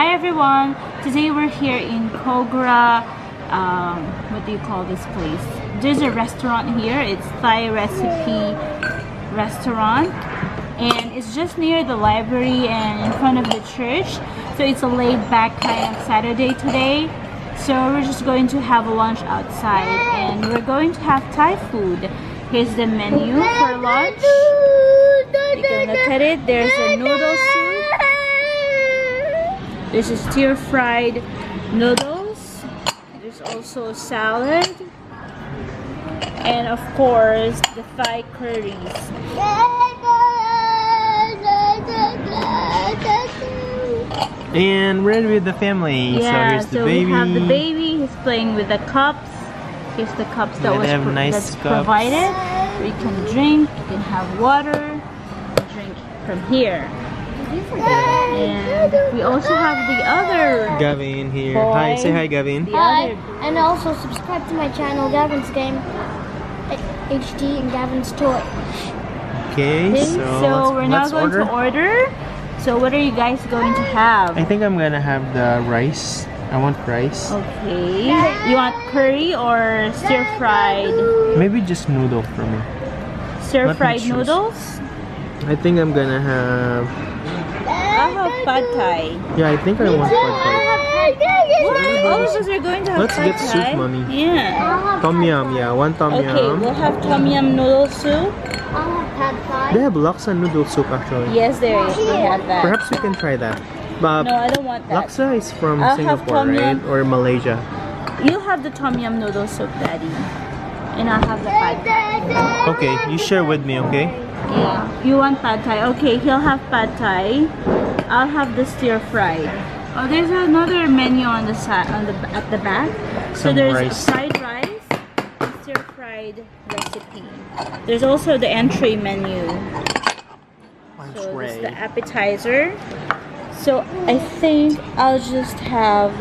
Hi everyone, today we're here in Kogura. What do you call this place? There's a restaurant here. It's Thai Recipe Restaurant, and it's just near the library and in front of the church. So it's a laid-back kind of Saturday today. So we're just going to have lunch outside, and we're going to have Thai food. Here's the menu for lunch. You can look at it. There's a noodle soup. This is stir-fried noodles. There's also salad. And of course, the Thai curries. And we're with the family. Yeah, so we have the baby. He's playing with the cups. Here's the cups that was provided. We can drink. You can have water. Drink from here. And we also have the other Gavin here. Boy. Hi, say hi, Gavin. Hi, and also subscribe to my channel, Gavin's Game HD and Gavin's Toy. Okay, so we're now going to order. So what are you guys going to have? I think I'm gonna have the rice. I want rice. Okay. You want curry or stir fried? Maybe just noodle for me. Stir fried noodles? I think I'm gonna have... I'll have Pad Thai. Yeah, I think I want Pad Thai. What? All of us are going to have Pad Thai? Let's get soup, mommy. Yeah. Tom Yum, yeah, one Tom Yum. Okay, we'll have Tom Yum noodle soup. I'll have Pad Thai. They have Laksa noodle soup actually. Yes, there is. We have that. Perhaps we can try that. But no, I don't want that. Laksa is from Singapore, right? Or Malaysia. You'll have the Tom Yum noodle soup, Daddy. And I'll have the Pad Thai. Okay, you share with me, okay? Yeah. You want Pad Thai? Okay, he'll have Pad Thai. I'll have the stir-fried. Oh, there's another menu on the side, at the back. So there's fried rice, stir-fried recipe. There's also the entree menu. So there's the appetizer. So I think I'll just have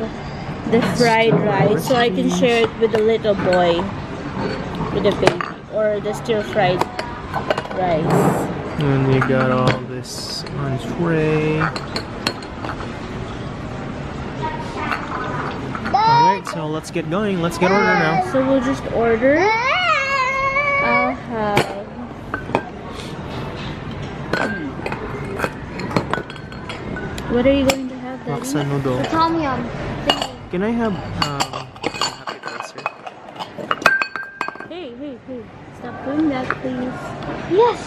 the fried rice so I can share it with the little boy, with the baby, or the stir-fried rice. And we got all this on tray. Alright, so let's get going. Let's get order now. So we'll just order. I'll have... What are you going to have, Daddy? Laksa noodle. The Tom Yum. Can I have happy ricer? Hey, hey, hey. Stop doing that, please. Yes!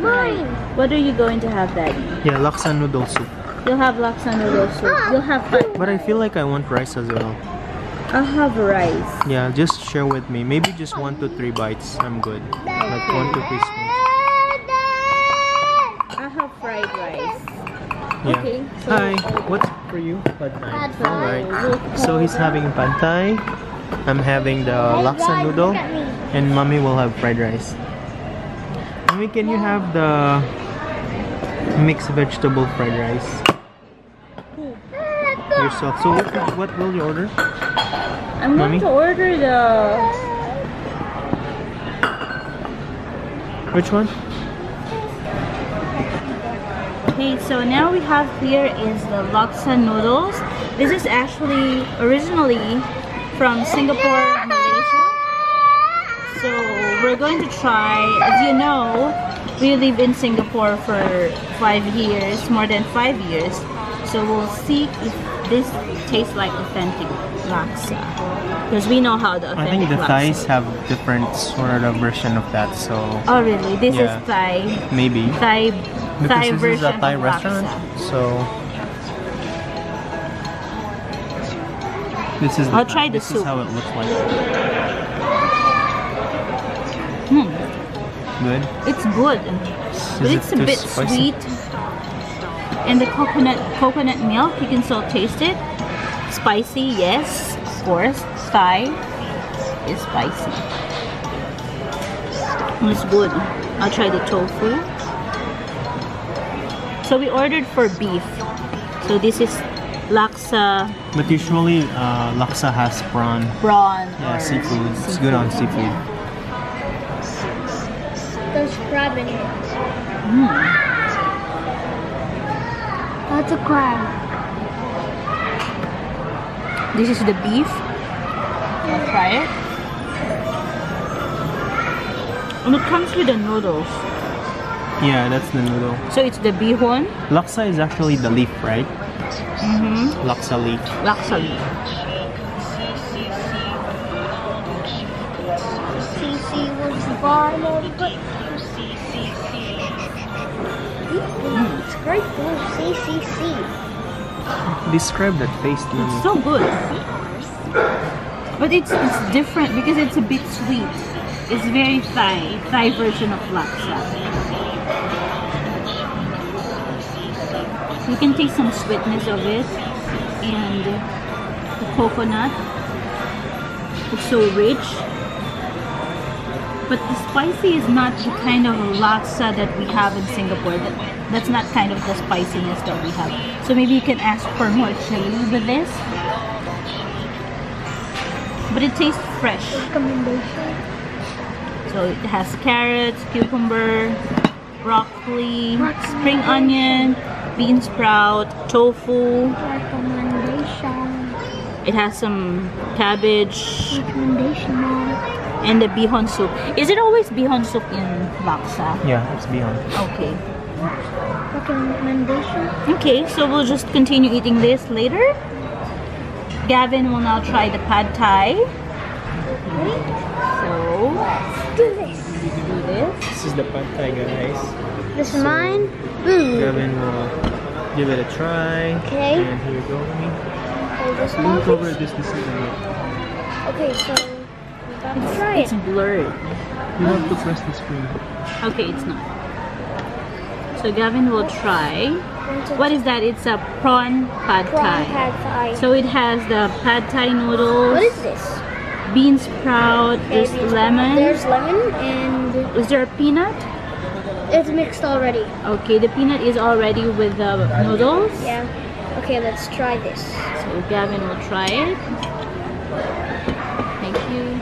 Mine! What are you going to have, Daddy? Yeah, Laksa noodle soup. You'll have Laksa noodle soup. You'll have Pad Thai. But I feel like I want rice as well. I'll have rice. Yeah, just share with me. Maybe just 1 to 3 bites. I'm good. Like 1 to 3 spoons. I'll have fried rice. Yeah. Okay, so hi, what's for you? Pad Thai. Alright, so he's having Pad Thai. I'm having the Laksa noodle. And mommy will have fried rice. Mommy, can you have the mixed vegetable fried rice? Yourself. So what will you order? I'm going to order the... Which one? Okay, so now we have here is the Laksa noodles. This is actually originally from Singapore, Malaysia. So we're going to try. As you know, we live in Singapore for 5 years, more than 5 years. So we'll see if this tastes like authentic Laksa, because we know how the authentic Laksa. I think the Thais have different sort of version of that. So. Oh really? This is Thai. Maybe. Thai. Because this is a Thai restaurant, so this is. I'll try the soup. This is how it looks like. Good. It's good, but it's a bit sweet. And the coconut milk, you can still taste it. Spicy, yes, of course. Thai is spicy. It's good. I'll try the tofu. So we ordered for beef. So this is Laksa. But usually Laksa has prawn. Prawn. Yeah, seafood. It's good on seafood. Yeah. There's crab in it. That's a crab. This is the beef. I'll try it. And it comes with the noodles. Yeah, that's the noodle. So it's the bee hoon. Laksa is actually the leaf, right? Mm-hmm. Laksa leaf. Laksa leaf. Mm. It's great food. Describe that taste. It's so good. But it's different because it's a bit sweet. It's very Thai version of laksa. You can taste some sweetness of it and the coconut. It's so rich. But the spicy is not the kind of laksa that we have in Singapore. That's not kind of the spiciness that we have. So maybe you can ask for more chili with this. But it tastes fresh. So it has carrots, cucumber, broccoli, spring onion, bean sprout, tofu. It has some cabbage. And the bee hoon soup. Is it always bee hoon soup in laksa? Yeah, it's bee hoon. Okay. Recommendation. Okay, so we'll just continue eating this later. Gavin will now try the pad thai. So let's do this. This is the pad thai, guys. This is mine. Gavin will give it a try. Okay. And here you go. Okay, so let's try it. It's blurred. You have to press the screen. Okay, it's not. So Gavin will try. What is that? It's a prawn pad thai. So it has the pad thai noodles. What is this? Bean sprout. Okay, there's lemon. There's lemon and. Is there a peanut? It's mixed already. Okay, the peanut is already with the noodles. Yeah. Okay, let's try this. So Gavin will try it. Thank you.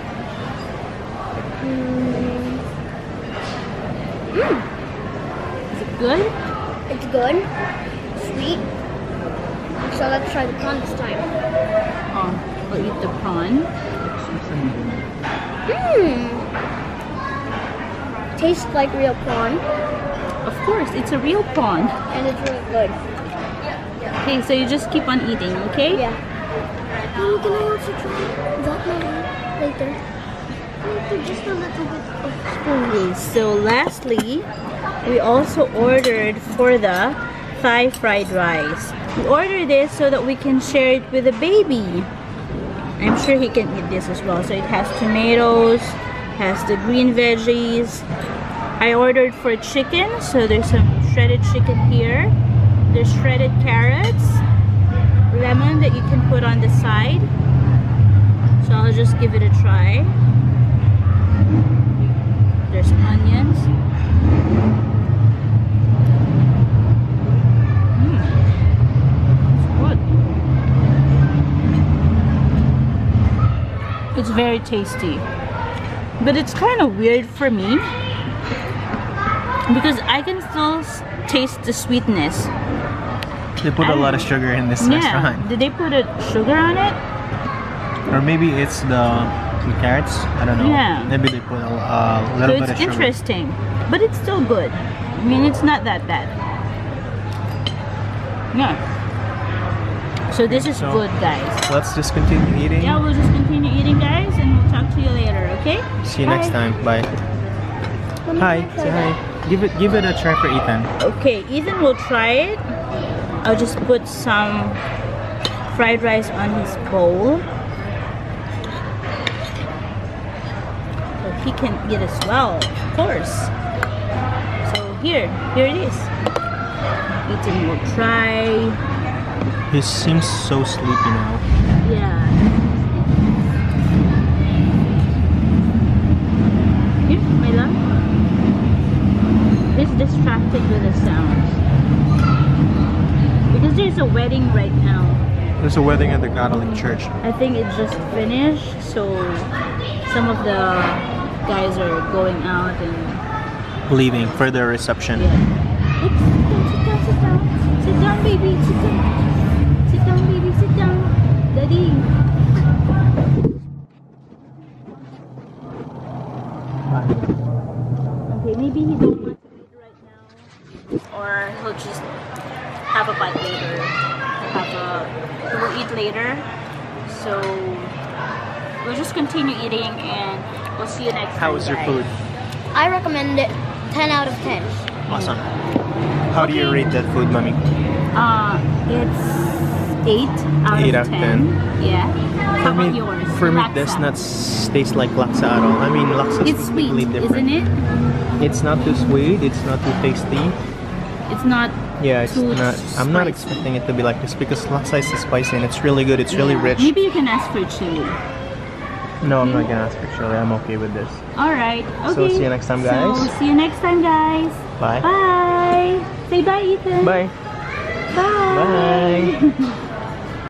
Is it good? It's good. Sweet. So let's try the prawn this time. Oh, we'll eat the prawn. Tastes like real prawn. Of course, it's a real prawn. And it's really good. Okay, so you just keep on eating, okay? Yeah. Oh, can I also try that later? Just a little bit of spoon. So lastly, we also ordered for the Thai fried rice. We ordered this so that we can share it with the baby. I'm sure he can eat this as well. So it has tomatoes, has the green veggies. I ordered for chicken, so there's some shredded chicken here. There's shredded carrots, lemon that you can put on the side. So I'll just give it a try. There's onions. It's good. It's very tasty. But it's kind of weird for me because I can still taste the sweetness. They put a lot of sugar in this restaurant. Did they put sugar on it? Or maybe it's the carrots. I don't know. Yeah. Maybe they put a little bit of sugar. It's interesting, but it's still good. I mean, it's not that bad. Yeah. So this is good, guys. Let's just continue eating. Yeah, we'll just continue eating, guys, and we'll talk to you later, okay? See you next time. Bye. Hi. Say hi. Give it a try for Ethan. Okay, Ethan will try it. I'll just put some fried rice on his bowl. So he can eat as well, of course. So here it is. Ethan will try. He seems so sleepy now. Yeah. Here, my love. He's distracted with the sounds. Because there's a wedding right now. There's a wedding at the Catholic Church. I think it just finished, so some of the guys are going out and leaving for their reception. Yeah. Oops, sit down, sit down, sit down. down, baby. Sit down. Sit down, baby. Sit down. Daddy. Okay, maybe he doesn't want to eat right now. Or he'll just have a bite later. He'll eat later. So we'll just continue eating and we'll see you next time. How was your food? I recommend it 10 out of 10. Awesome. How do you rate that food, mommy? It's 8 out of 10. Yeah. How about yours? For me, it does not taste like laksa at all. I mean, laksa is completely different. It's sweet, isn't it? It's not too sweet. It's not too tasty. It's not. Yeah, it's not. I'm not expecting it to be like this because laksa is spicy and it's really good. It's really rich. Maybe you can ask for chili. No, I'm not gonna ask for chili. I'm okay with this. All right. Okay. So see you next time, guys. So see you next time, guys. Bye. Bye. Say bye, Ethan. Bye. Bye. Bye.